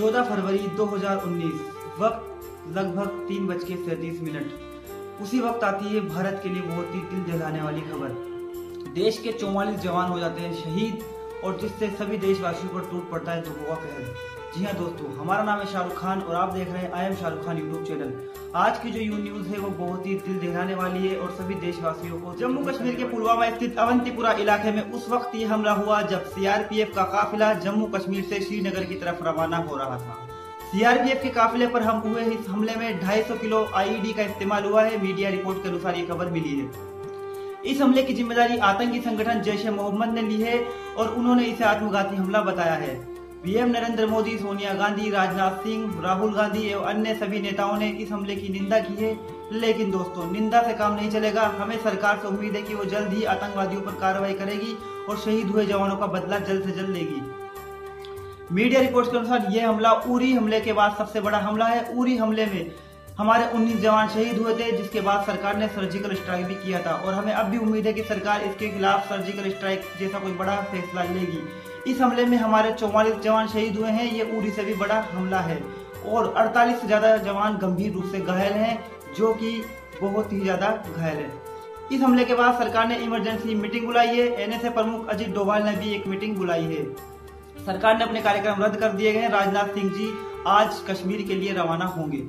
14 फरवरी 2019, वक्त लगभग 3:37 मिनट। उसी वक्त आती है भारत के लिए बहुत ही दिल दहलाने वाली खबर। देश के 44 जवान हो जाते हैं शहीद, और जिससे सभी देशवासियों पर टूट पड़ता है दुखों का कहर। जी हाँ दोस्तों, हमारा नाम है शाहरुख खान और आप देख रहे हैं I am Shahrukh Khan YouTube channel. आज की जो न्यूज है वो बहुत ही दिल दहलाने वाली है और सभी देशवासियों को। जम्मू कश्मीर के पुलवामा स्थित अवंतीपुरा इलाके में उस वक्त ये हमला हुआ जब CRPF का काफिला जम्मू कश्मीर से श्रीनगर की तरफ रवाना हो रहा था। CRPF के काफिले पर हम हुए इस हमले में 250 किलो IED का इस्तेमाल हुआ है। मीडिया रिपोर्ट के अनुसार ये खबर मिली है। इस हमले की जिम्मेदारी आतंकी संगठन जैश ए मोहम्मद ने ली है और उन्होंने इसे आत्मघाती हमला बताया है। PM नरेंद्र मोदी, सोनिया गांधी, राजनाथ सिंह, राहुल गांधी एवं अन्य सभी नेताओं ने इस हमले की निंदा की है। लेकिन दोस्तों, निंदा से काम नहीं चलेगा। हमें सरकार से उम्मीद है कि वो जल्द ही आतंकवादियों पर कार्रवाई करेगी और शहीद हुए जवानों का बदला जल्द से जल्द लेगी। मीडिया रिपोर्ट के अनुसार यह हमला उरी हमले के बाद सबसे बड़ा हमला है। उरी हमले में हमारे 19 जवान शहीद हुए थे, जिसके बाद सरकार ने सर्जिकल स्ट्राइक भी किया था और हमें अब भी उम्मीद है कि सरकार इसके खिलाफ सर्जिकल स्ट्राइक जैसा कोई बड़ा फैसला लेगी। इस हमले में हमारे 44 जवान शहीद हुए हैं। ये उरी से भी बड़ा हमला है और 48 से ज़्यादा जवान गंभीर रूप से घायल हैं, जो कि बहुत ही ज़्यादा घायल है। इस हमले के बाद सरकार ने इमरजेंसी मीटिंग बुलाई है। NSA प्रमुख अजित डोभाल ने भी एक मीटिंग बुलाई है। सरकार ने अपने कार्यक्रम रद्द कर दिए गए। राजनाथ सिंह जी आज कश्मीर के लिए रवाना होंगे।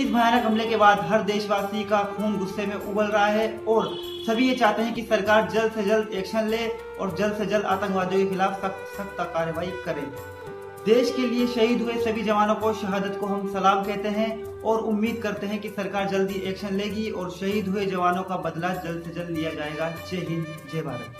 इस भयानक हमले के बाद हर देशवासी का खून गुस्से में उबल रहा है और सभी ये चाहते हैं कि सरकार जल्द से जल्द एक्शन ले और जल्द से जल्द आतंकवादियों के खिलाफ सख्त सख्त कार्रवाई करे। देश के लिए शहीद हुए सभी जवानों को शहादत को हम सलाम कहते हैं और उम्मीद करते हैं कि सरकार जल्दी एक्शन लेगी और शहीद हुए जवानों का बदला जल्द से जल्द लिया जाएगा। जय हिंद, जय भारत।